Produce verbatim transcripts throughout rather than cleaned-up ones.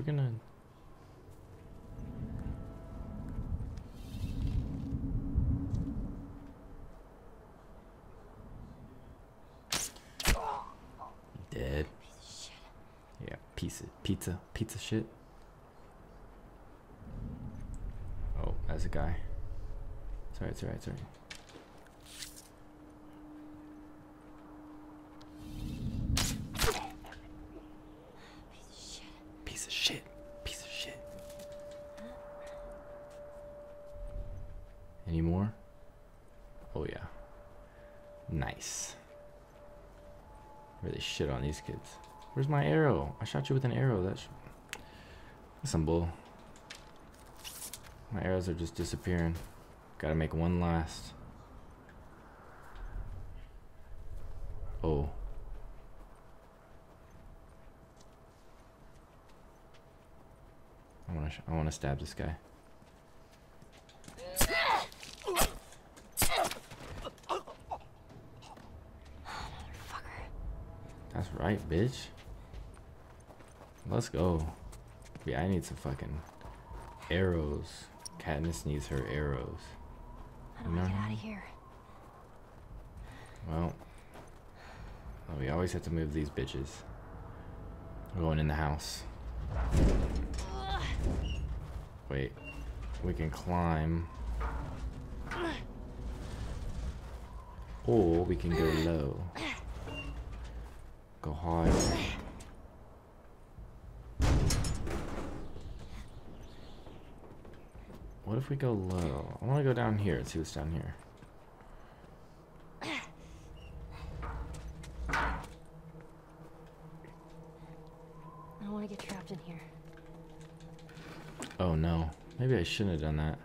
we're gonna... Dead. Yeah, pizza, pizza, pizza shit. Oh, that's a guy. Sorry, sorry, sorry. On these kids. Where's my arrow? I shot you with an arrow. That's some bull. My arrows are just disappearing. Gotta make one last. Oh. I wanna sh I wanna stab this guy. That's right, bitch. Let's go. Yeah, I need some fucking arrows. Katniss needs her arrows. How do we get out of here? Well, we always have to move these bitches. We're going in the house. Wait, we can climb. Or we can go low. Go high. What if we go low? I want to go down here and see what's down here. I don't want to get trapped in here. Oh no. Maybe I shouldn't have done that.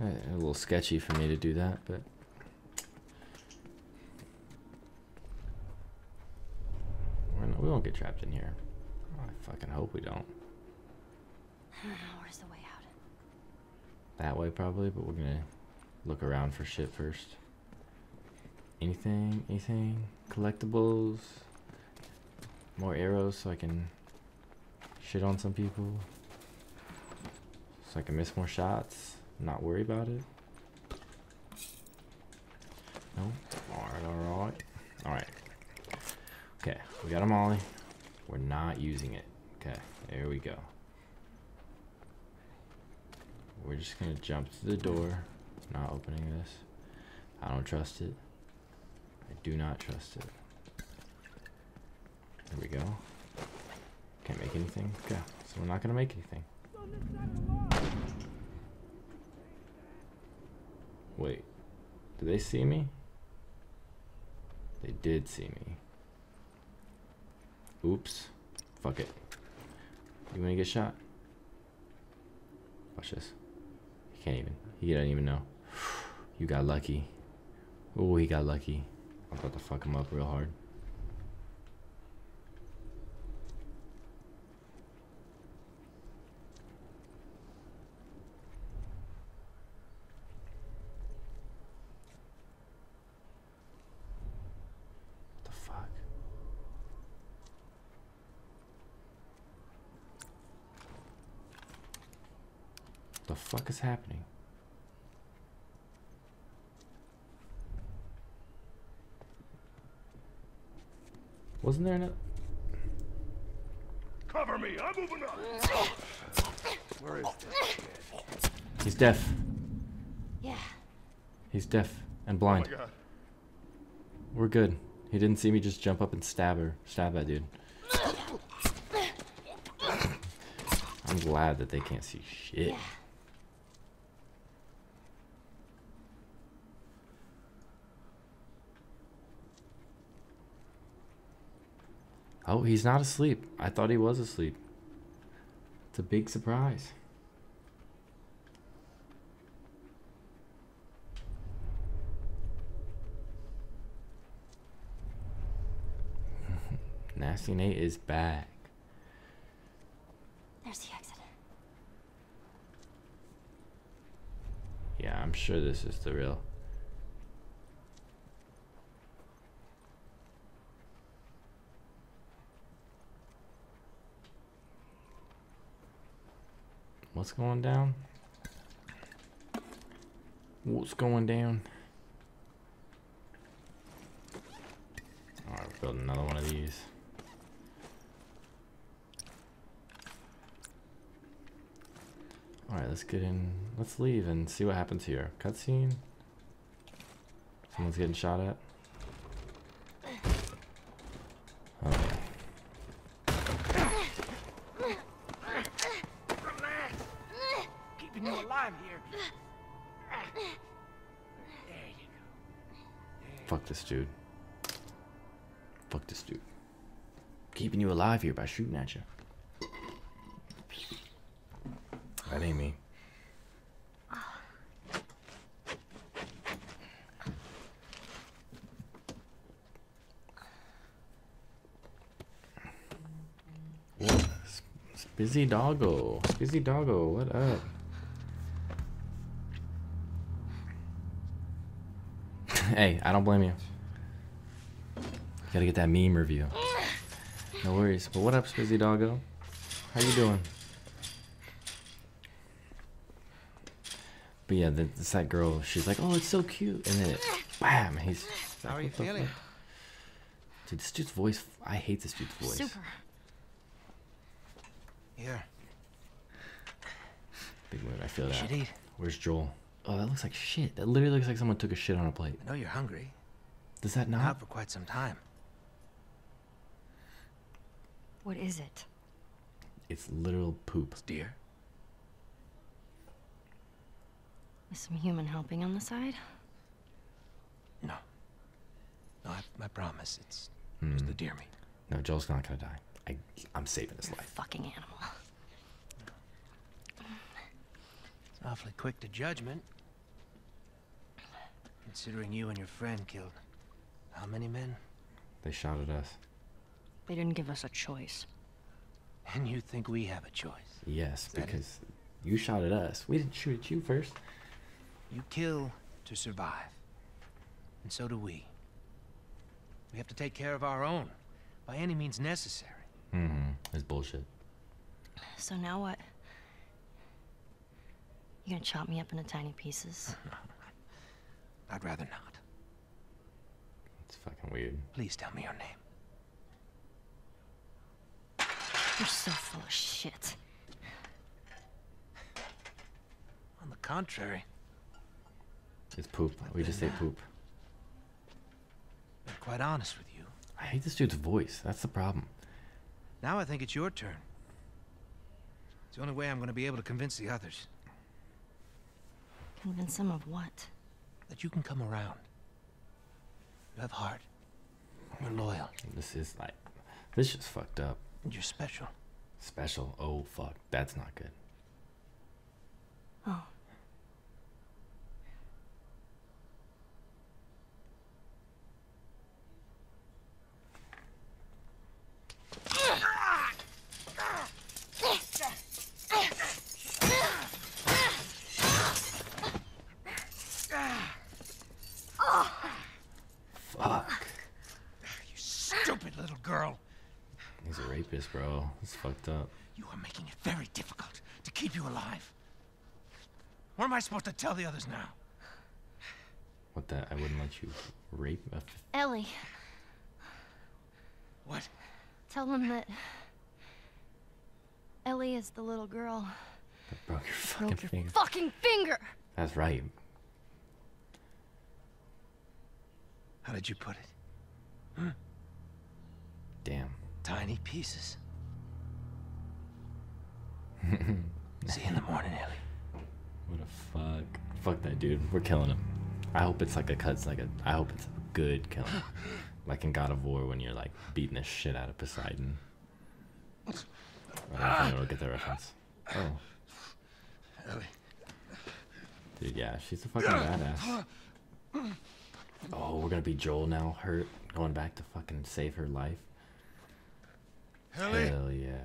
A little sketchy for me to do that, but... we won't get trapped in here. Oh, I fucking hope we don't. I don't know, where's the way out? That way probably, but we're gonna look around for shit first. Anything? Anything? Collectibles? More arrows so I can shit on some people? So I can miss more shots? Not worry about it? No? Alright, alright. Alright. Okay, we got a molly. We're not using it. Okay, there we go. We're just gonna jump to the door. Not opening this. I don't trust it. I do not trust it. There we go. Can't make anything. Okay, so we're not gonna make anything. Wait, do they see me? They did see me. Oops. Fuck it. You wanna get shot? Watch this. He can't even. He doesn't even know. You got lucky. Oh, he got lucky. I'm about to fuck him up real hard. Fuck is happening? Wasn't there enough? Cover me! I'm moving up. Where is this? He's deaf. Yeah. He's deaf and blind. Oh my God. We're good. He didn't see me just jump up and stab her. Stab that dude. I'm glad that they can't see shit. Yeah. Oh, he's not asleep. I thought he was asleep. It's a big surprise. Nasty Nate is back. There's the exit. Yeah, I'm sure this is the real... What's going down? What's going down? Alright, we're building another one of these. Alright, let's get in. Let's leave and see what happens here. Cutscene. Someone's getting shot at. Dude. Fuck this dude. Keeping you alive here by shooting at you. That ain't me. It's, it's busy doggo. Busy doggo. What up? Hey, I don't blame you. Gotta get that meme review. No worries. But what up, Spizzy Doggo? How you doing? But yeah, it's that girl. She's like, oh, it's so cute. And then, it, bam, he's... How are you feeling? Fuck? Dude, this dude's voice... I hate this dude's voice. Super. Yeah. Big move. I feel that. Should eat. Where's Joel? Oh, that looks like shit. That literally looks like someone took a shit on a plate. I know you're hungry. Does that not? Not for quite some time. What is it? It's literal poop. Deer. Is some human helping on the side? No. No, I, I promise. It's mm. just the deer meat. No, Joel's not gonna die. I, I'm saving his you're life. A fucking animal. It's awfully quick to judgment. Considering you and your friend killed how many men? They shot at us. They didn't give us a choice. And you think we have a choice? Yes, because you shot at us. We didn't shoot at you first. You kill to survive. And so do we. We have to take care of our own by any means necessary. Mm-hmm. That's bullshit. So now what? You gonna chop me up into tiny pieces? I'd rather not. It's fucking weird. Please tell me your name. You're so full of shit. On the contrary. It's poop. I've we been, just say poop. I'm quite honest with you. I hate this dude's voice. That's the problem. Now I think it's your turn. It's the only way I'm going to be able to convince the others. Convince them of what? That you can come around. You have heart. You're loyal. This is like, this is fucked up. And you're special. Special? Oh fuck, that's not good. Oh. Bro, it's fucked up. You are making it very difficult to keep you alive. What am I supposed to tell the others now? What that? I wouldn't let you rape a... Ellie. What? Tell them that Ellie is the little girl. I broke your fucking broke your finger. Fucking finger. That's right. How did you put it? Hmm? Damn. Tiny pieces. See you in the morning, Ellie. What a fuck. Fuck that dude. We're killing him. I hope it's like a cuts like a I hope it's a good killing. Like in God of War when you're like beating the shit out of Poseidon. I don't know if I'll get that reference. Oh. Ellie. Dude, yeah, she's a fucking badass. Oh, we're gonna be Joel now, hurt, going back to fucking save her life. Ellie? Hell yeah.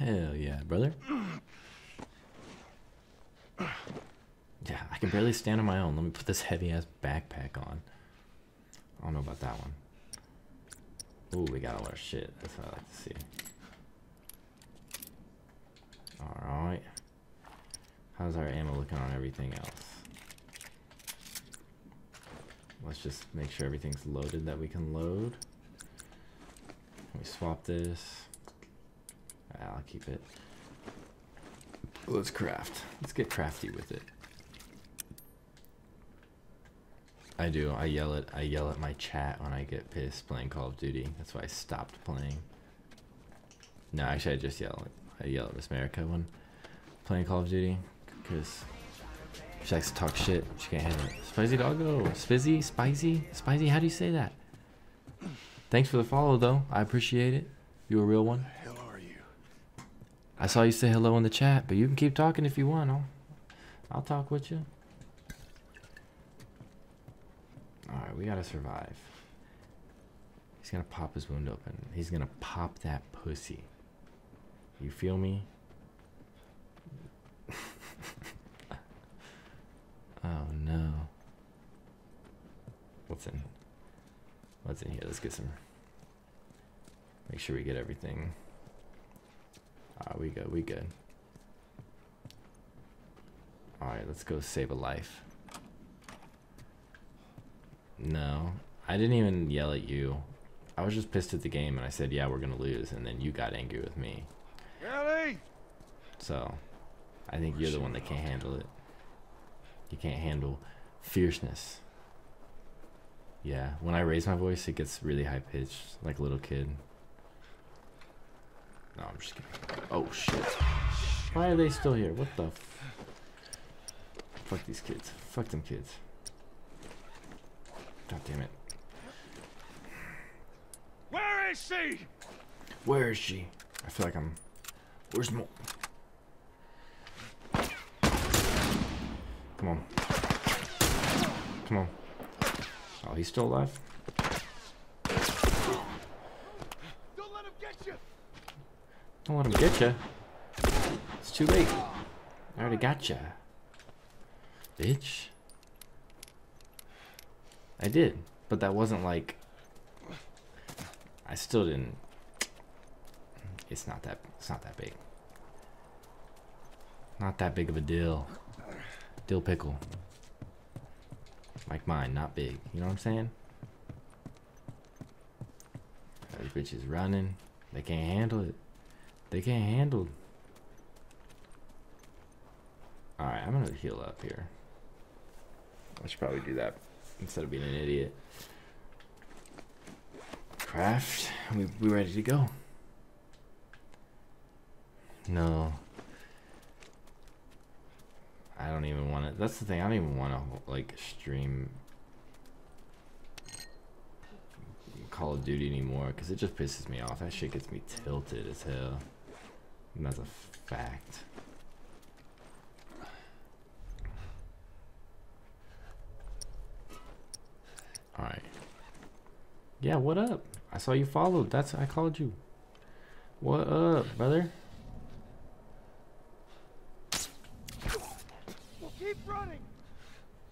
Hell yeah, brother. Yeah, I can barely stand on my own. Let me put this heavy ass backpack on. I don't know about that one. Ooh, we got all our shit. That's what I like to see. Alright. How's our ammo looking on everything else? Let's just make sure everything's loaded that we can load. Can we swap this? I'll keep it. Let's craft. Let's get crafty with it. I do. I yell at I yell at my chat when I get pissed playing Call of Duty. That's why I stopped playing. No, actually, I just yell. I yell at Miss America when playing Call of Duty because she likes to talk shit. She can't handle it. Spicy doggo. Spizzy. Spicy. Spicy. How do you say that? Thanks for the follow, though. I appreciate it. You a real one. Hello. I saw you say hello in the chat, but you can keep talking if you want. I'll, I'll talk with you. Alright, we gotta survive. He's gonna pop his wound open. He's gonna pop that pussy. You feel me? Oh no. What's in? What's in here? Let's get some. Make sure we get everything. Ah, we good, we good. Alright, let's go save a life. No, I didn't even yell at you. I was just pissed at the game and I said, yeah, we're gonna lose, and then you got angry with me. Ellie! So, I think you're the one that can't handle it. You can't handle fierceness. Yeah, when I raise my voice, it gets really high-pitched, like a little kid. No, I'm just kidding. Oh, shit. Why are they still here? What the f... Fuck these kids. Fuck them kids. God damn it. Where is she? Where is she? I feel like I'm... Where's Mo... Come on. Come on. Oh, he's still alive? Don't let him get you! Don't let him get ya. It's too late. I already got ya. Bitch. I did, but that wasn't like... I still didn't... It's not that, it's not that big. Not that big of a deal. Dill pickle. Like mine, not big. You know what I'm saying? Those bitches running. They can't handle it. They can't handle. Alright, I'm gonna heal up here. I should probably do that instead of being an idiot. Craft. We we ready to go. No. I don't even wanna, that's the thing, I don't even wanna like stream Call of Duty anymore because it just pisses me off. That shit gets me tilted as hell. And that's a fact. Alright. Yeah, what up? I saw you followed. That's I called you. What up, brother? Well, keep running.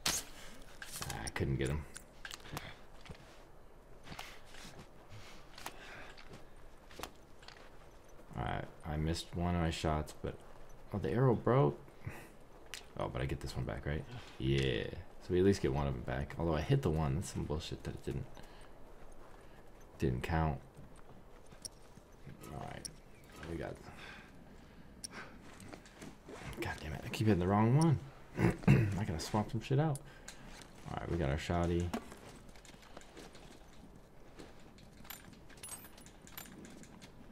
I couldn't get him. Alright, I missed one of my shots, but... Oh, the arrow broke. Oh, but I get this one back, right? Yeah. So we at least get one of them back. Although I hit the one. That's some bullshit that it didn't... Didn't count. Alright. We got... God damn it. I keep hitting the wrong one. I gotta swap some shit out. Alright, we got our shotty.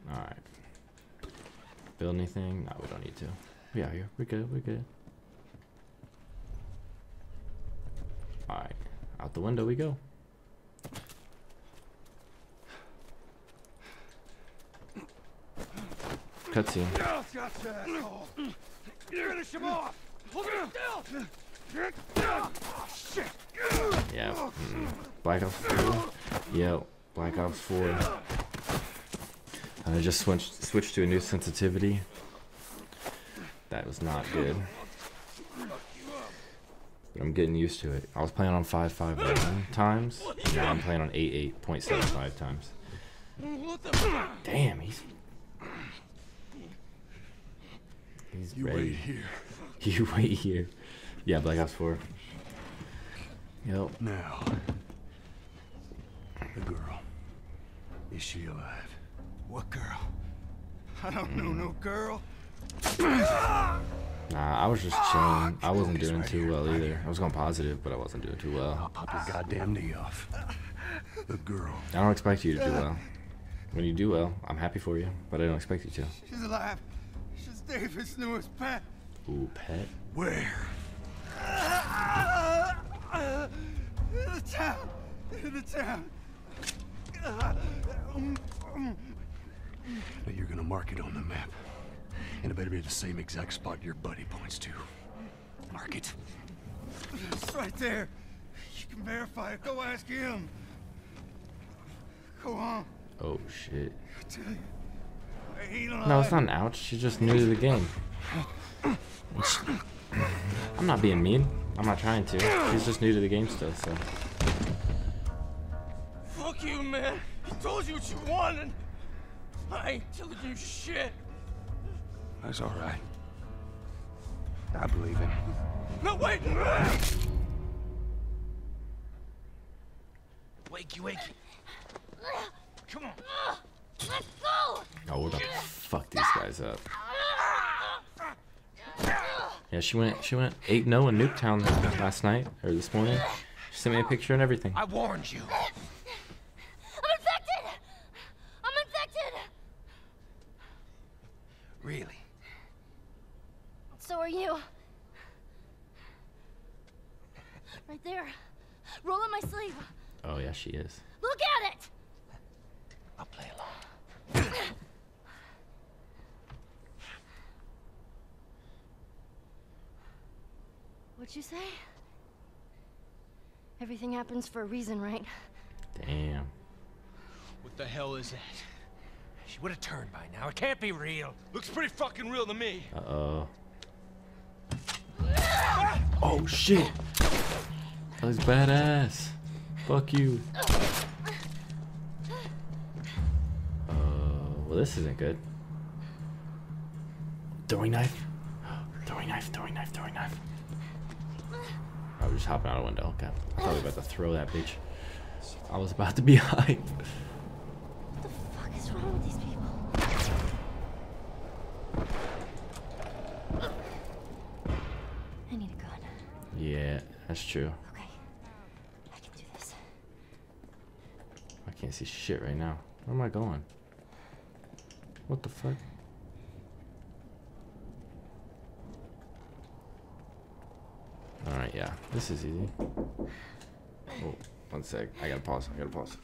Alright. Build anything? No, we don't need to. We out here. We're good. We're good. Alright. Out the window we go. Cutscene. Finish him off! Hold him still! Shit! Yeah. Mm. Black Ops four. Yeah. Black Ops four. I just switched, switched to a new sensitivity. That was not good. But I'm getting used to it. I was playing on five point five nine times, and now I'm playing on eighty-eight point seven five times. Damn, he's... He's you red. wait here. You wait here. Yeah, Black Ops four. Yep. Now, the girl. Is she alive? What girl? I don't mm. know no girl. Nah, I was just chilling. I wasn't doing right too here. well either. I was going positive, but I wasn't doing too well. I'll pop your goddamn knee off. The girl. I don't expect you to do well. When you do well, I'm happy for you, but I don't expect you to. She's alive. She's David's newest pet. Ooh, pet? Where? The town. The town. Now you're gonna mark it on the map. And it better be the same exact spot your buddy points to. Mark it. It's right there. You can verify it. Go ask him. Go on. Oh shit. I tell you, no, it's not an ouch. She's just new to the game. I'm not being mean. I'm not trying to. She's just new to the game still, so. Fuck you, man. He told you what you wanted. I ain't telling you shit. That's all right. I believe him. No, wait! Wakey, wakey. Come on. Let's go! Oh, we're about to fuck these guys up. Yeah, she went she went eight and oh in Nuketown last night, or this morning. She sent me a picture and everything. I warned you. I'm infected! I'm infected! Really? So are you. Right there. Roll up my sleeve. Oh, yeah, she is. Look at it! I'll play along. What'd you say? Everything happens for a reason, right? Damn. What the hell is that? She would have turned by now. It can't be real. Looks pretty fucking real to me. Uh-oh. Oh, shit. That was badass. Fuck you. Well, this isn't good. Throwing knife. Throwing knife, throwing knife, throwing knife. I was just hopping out a window. God, I thought we were about to throw that bitch. I was about to be hyped. What the fuck is wrong with these people? I need a gun. Yeah, that's true. Okay. I can do this. I can't see shit right now. Where am I going? What the fuck? Alright, yeah. This is easy. Oh, one sec. I gotta pause. I gotta pause.